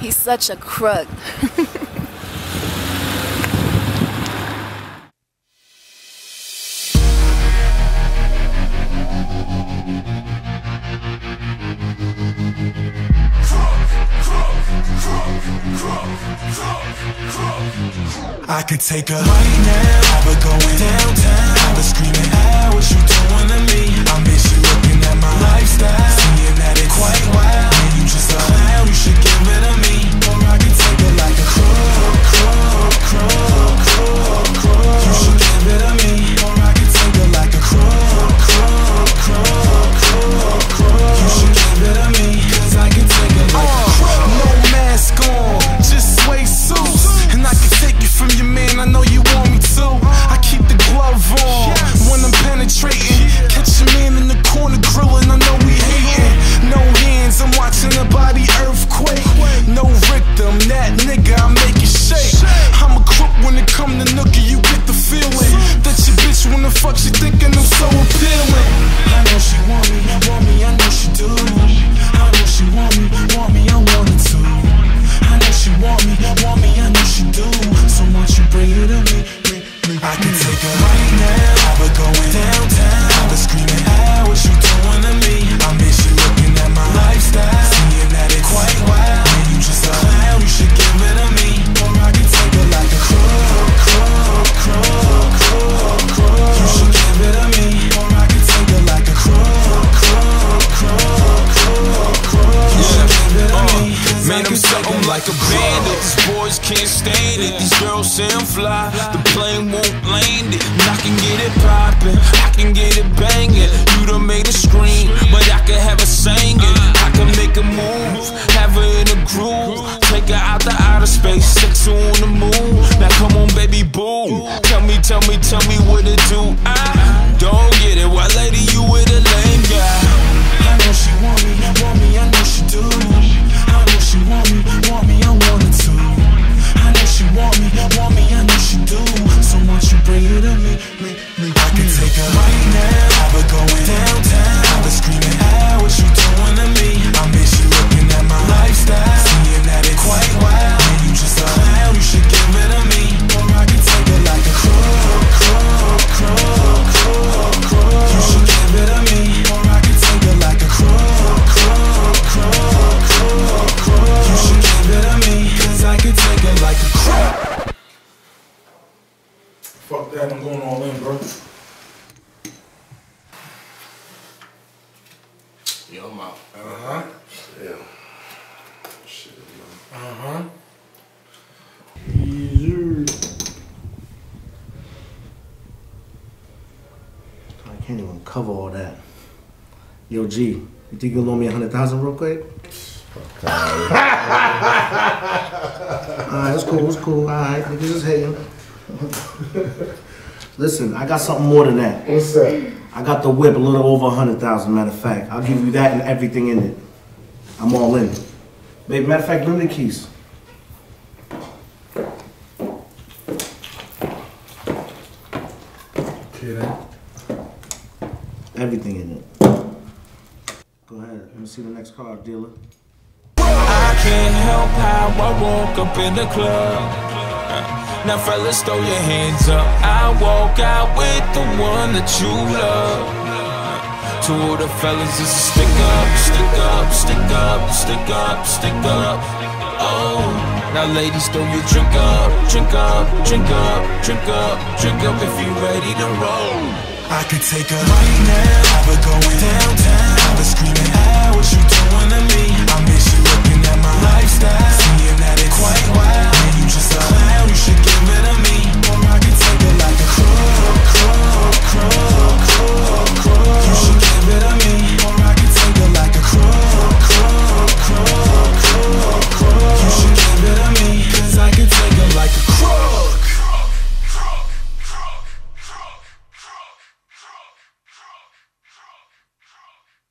He's such a crook. I could take her right now. I would go downtown. I would screaming out, what you doing to me? I miss you looking at my lifestyle, seeing that it's quite wild. Man, you just a clown, you should give it to me. Or I could take it like a crook. You should give it to me. Or I could take it like a crook. You should give it to me. Cause I could take it like a crook. No mask on, just suede suits. And I could take you from your man, I know you want me to. I keep the glove on when I'm penetrating. Catch your man in the corner grilling, I know we hating. No hands, I'm watching the body earthquake. No rhythm, that nigga, I make it shake. I'm a crook when it come to nookie, you get the feeling that your bitch wanna fuck, she thinking I'm so appealing. I know she want me, I know she do. I know she want me, I want it too. I know she want me, I know she do. So much you bring it to me. I can take her right now. I would go downtown. I would screaming out, what you doing to me? I miss you looking at my lifestyle, seeing that it's quite wild. Man, you just a clown, you should give it to me. Or I can take her like a crook. You should give it to me. Or I can take her like a crook. You should give it to me. Man, I'm something like a bandit. These boys can't stand it. These girls sound fly. The plane won't land it. I can get it poppin', I can get it bangin'. You done made a scream, but I can have her singin'. I can make a move, have her in a groove. Take her out the outer space, sex her on the moon. Now come on, baby, boo. Tell me what to do. I don't get it. Why, lady, you with a lame guy? I know she want me, I know she do. I know she want me, I want it too. I know she want me, I know she do. So much you bring it to me. I can take her right now. I would go downtown. I would screaming out, what you doing to me? I miss you looking at my lifestyle, seeing that it's quite wild. Man, you just a clown, you should give it to me. Or I can take her like a crook. You should give it to me. Or I can take her like a crook. You should give it to me, cause I can take it like a crap. Fuck that, I'm going all in, bro. Yo, I'm out. Uh-huh. Yeah. Shit, man. Uh-huh. I can't even cover all that. Yo, G, you think you'll loan me 100,000 real quick? Okay. Alright, it's cool. Alright, niggas is hating. Listen, I got something more than that. What's that? I got the whip a little over 100,000, matter of fact. I'll give you that and everything in it. I'm all in. Babe, matter of fact, give me the keys. Kidding. Everything in it. Go ahead, let me see the next card, dealer. I can't help how I walk up in the club. Now fellas, throw your hands up. I walk out with the one that you love. To all the fellas, it's a stick up. Oh, now ladies, throw your drink up if you ready to roll. I could take her right now. I would go downtown. I would screaming out, what you doing to me? I miss you looking at my lifestyle.